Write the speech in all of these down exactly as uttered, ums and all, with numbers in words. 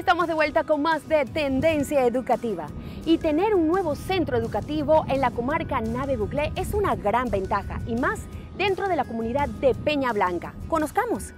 Estamos de vuelta con más de Tendencia Educativa. Y tener un nuevo centro educativo en la comarca Nave Buclé es una gran ventaja, y más dentro de la comunidad de Peña Blanca. ¡Conozcamos!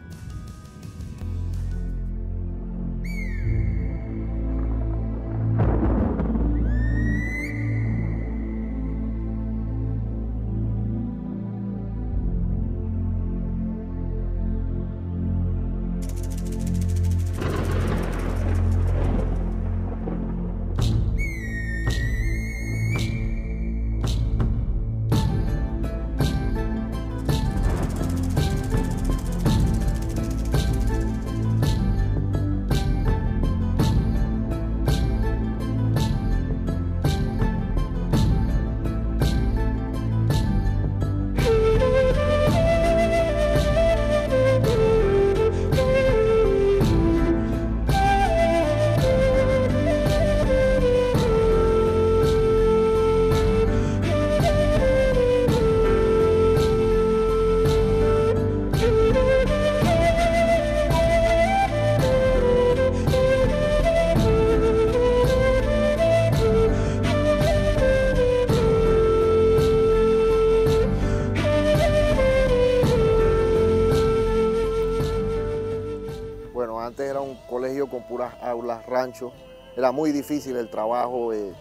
Antes era un colegio con puras aulas, rancho, era muy difícil el trabajo, eh,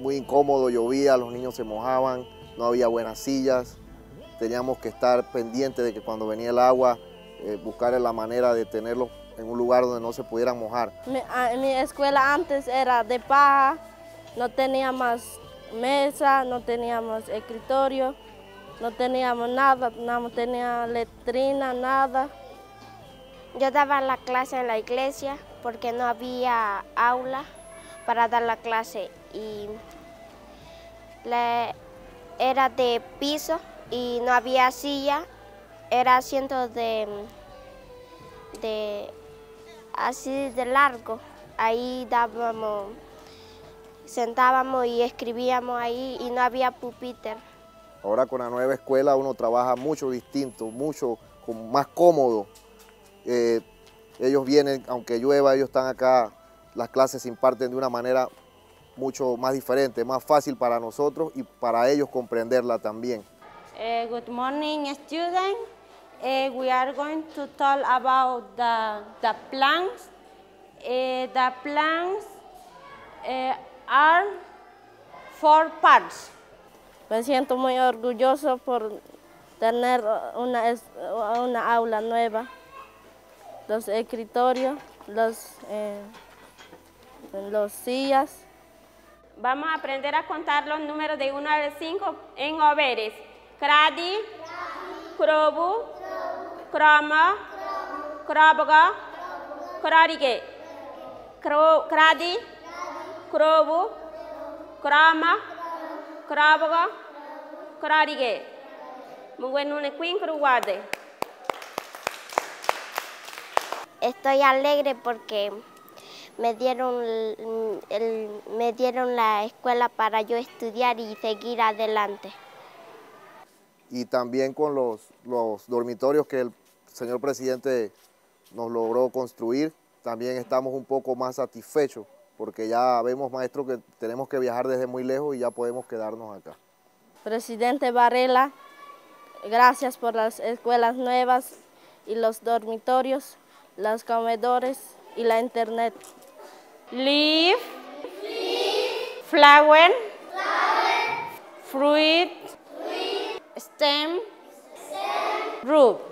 muy incómodo, llovía, los niños se mojaban, no había buenas sillas, teníamos que estar pendientes de que cuando venía el agua, eh, buscar la manera de tenerlos en un lugar donde no se pudieran mojar. Mi, a, mi escuela antes era de paja, no teníamos mesa, no teníamos escritorio, no teníamos nada, no teníamos letrina, nada. Yo daba la clase en la iglesia porque no había aula para dar la clase y la, era de piso y no había silla, era asiento de, de así de largo. Ahí dábamos, sentábamos y escribíamos ahí y no había pupitre. Ahora con la nueva escuela uno trabaja mucho distinto, mucho más cómodo. Eh, ellos vienen, aunque llueva, ellos están acá, las clases se imparten de una manera mucho más diferente, más fácil para nosotros y para ellos comprenderla también. Uh, good morning, students. Uh, we are going to talk about the, the plans. Uh, the plans uh, are four parts. Me siento muy orgulloso por tener una, una aula nueva. Los escritorios, los, eh, los sillas. Vamos a aprender a contar los números de uno al cinco en hoveres. Cradi, Krobu, Kroma, Krabga, Krarige. Cradi, Krobu, Kroma, Krabga, Krarige. Muy bueno, un escuincro guarde. Estoy alegre porque me dieron, el, el, me dieron la escuela para yo estudiar y seguir adelante. Y también con los, los dormitorios que el señor presidente nos logró construir, también estamos un poco más satisfechos porque ya vemos, maestro, que tenemos que viajar desde muy lejos y ya podemos quedarnos acá. Presidente Barela, gracias por las escuelas nuevas y los dormitorios, los comedores y la internet. Leaf, leaf. Flower, flower. Fruit, fruit. Stem, stem. Root.